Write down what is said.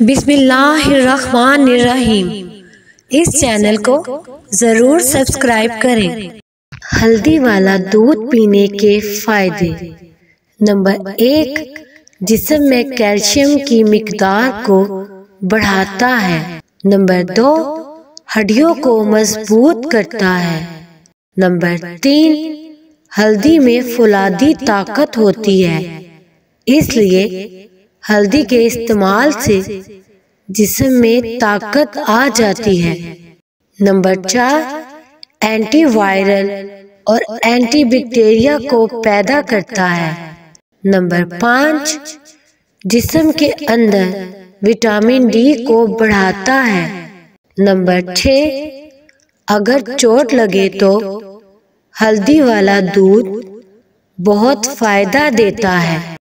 बिस्मिल्लाहिर्रहमानिर्रहीम। इस चैनल को जरूर सब्सक्राइब करें। हल्दी वाला दूध पीने के फायदे। नंबर 1, जिस्म में कैल्शियम की मिकदार को बढ़ाता है। नंबर 2, हड्डियों को मजबूत करता है। नंबर 3, हल्दी में फौलादी ताकत होती है, इसलिए हल्दी के इस्तेमाल से जिस्म में ताकत आ जाती है। नंबर 4, एंटीवायरल और एंटीबैक्टीरिया को पैदा करता है। नंबर 5, जिस्म के अंदर विटामिन डी को बढ़ाता है। नंबर 6, अगर चोट लगे तो हल्दी वाला दूध बहुत फायदा देता है।